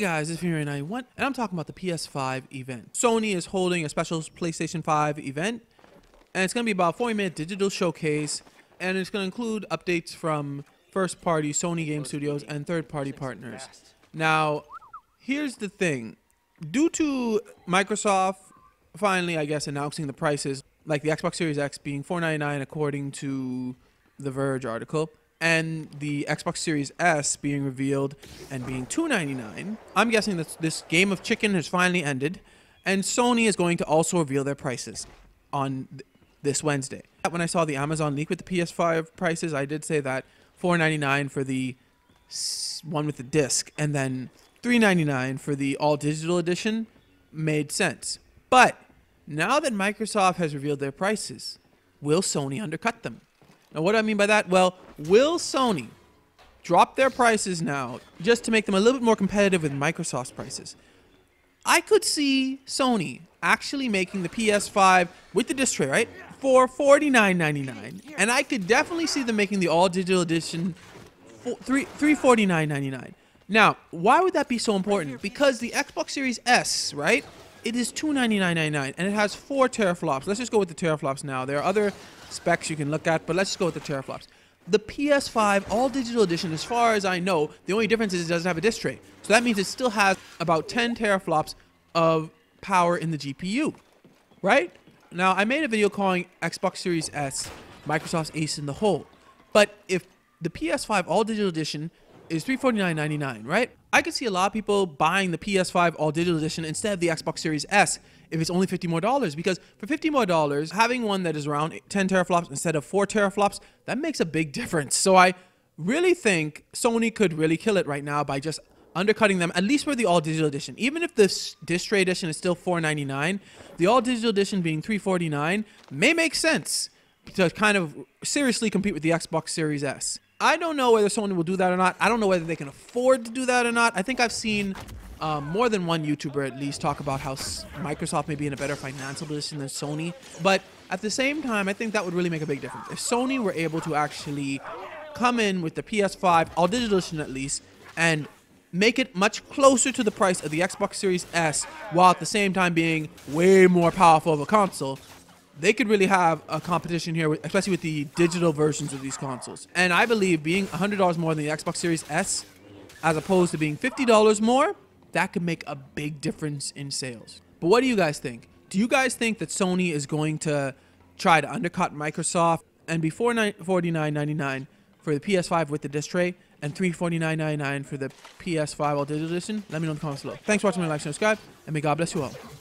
Hey guys, it's FeedingFrenzy91, and I'm talking about the PS5 event. Sony is holding a special PlayStation 5 event, and it's going to be about a 40-minute digital showcase, and it's going to include updates from first-party Sony Game Studios and third-party partners. Now, here's the thing. Due to Microsoft finally, I guess, announcing the prices, like the Xbox Series X being $499 according to The Verge article, and the Xbox Series S being revealed and being $299. I'm guessing that this game of chicken has finally ended, and Sony is going to also reveal their prices on this Wednesday. When I saw the Amazon leak with the PS5 prices, I did say that $499 for the one with the disc, and then $399 for the all-digital edition made sense. But now that Microsoft has revealed their prices, will Sony undercut them? Now, what do I mean by that? Well, will Sony drop their prices now just to make them a little bit more competitive with Microsoft's prices? I could see Sony actually making the PS5 with the disc tray, right, for $49.99. And I could definitely see them making the all-digital edition for $349.99. Now, why would that be so important? Because the Xbox Series S, right, it is $299.99, and it has 4 teraflops. Let's just go with the teraflops now. There are other specs you can look at, but let's just go with the teraflops. The PS5 all-digital edition, as far as I know, the only difference is it doesn't have a disk tray. So that means it still has about 10 teraflops of power in the GPU, right? Now, I made a video calling Xbox Series S Microsoft's ace in the hole. But if the PS5 all-digital edition is $349.99, right? I could see a lot of people buying the PS5 all-digital edition instead of the Xbox Series S if it's only $50 more, because for $50 more, having one that is around 10 teraflops instead of 4 teraflops, that makes a big difference. So I really think Sony could really kill it right now by just undercutting them, at least for the all-digital edition. Even if this disc tray edition is still $499, the all-digital edition being $349 may make sense to kind of seriously compete with the Xbox Series S. I don't know whether Sony will do that or not. I don't know whether they can afford to do that or not. I think I've seen more than one YouTuber at least talk about how Microsoft may be in a better financial position than Sony. But at the same time, I think that would really make a big difference. If Sony were able to actually come in with the PS5, all digital edition at least, and make it much closer to the price of the Xbox Series S, while at the same time being way more powerful of a console, they could really have a competition here, especially with the digital versions of these consoles. And I believe being $100 more than the Xbox Series S, as opposed to being $50 more, that could make a big difference in sales. But what do you guys think? Do you guys think that Sony is going to try to undercut Microsoft and be $49.99 for the PS5 with the disc tray and $349.99 for the PS5 all digital edition? Let me know in the comments below. Thanks for watching. Like, subscribe, and may God bless you all.